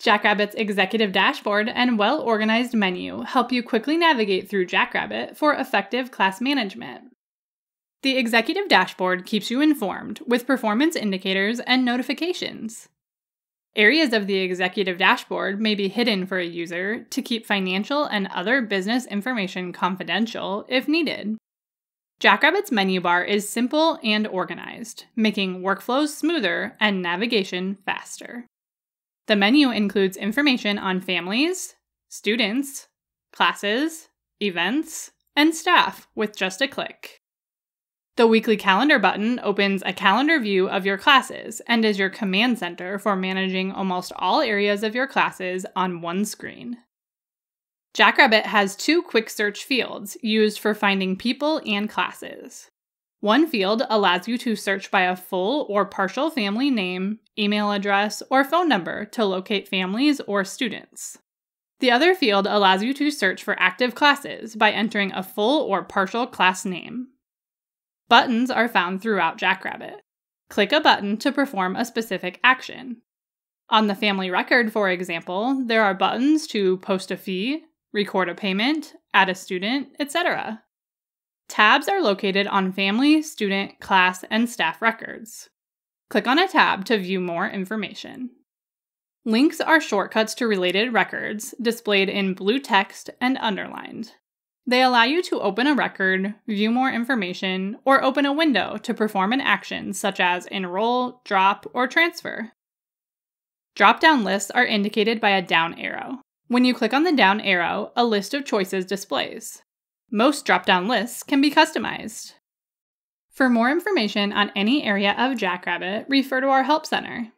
Jackrabbit's Executive Dashboard and well-organized menu help you quickly navigate through Jackrabbit for effective class management. The Executive Dashboard keeps you informed with performance indicators and notifications. Areas of the Executive Dashboard may be hidden for a user to keep financial and other business information confidential if needed. Jackrabbit's menu bar is simple and organized, making workflows smoother and navigation faster. The menu includes information on families, students, classes, events, and staff with just a click. The weekly calendar button opens a calendar view of your classes and is your command center for managing almost all areas of your classes on one screen. Jackrabbit has two quick search fields used for finding people and classes. One field allows you to search by a full or partial family name, email address, or phone number to locate families or students. The other field allows you to search for active classes by entering a full or partial class name. Buttons are found throughout Jackrabbit. Click a button to perform a specific action. On the family record, for example, there are buttons to post a fee, record a payment, add a student, etc. Tabs are located on family, student, class, and staff records. Click on a tab to view more information. Links are shortcuts to related records displayed in blue text and underlined. They allow you to open a record, view more information, or open a window to perform an action such as enroll, drop, or transfer. Drop-down lists are indicated by a down arrow. When you click on the down arrow, a list of choices displays. Most drop-down lists can be customized. For more information on any area of Jackrabbit, refer to our Help Center.